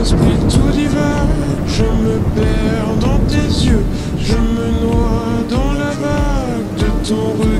Esprit tout divin, je me perds dans tes yeux, je me noie dans la vague de ton regard.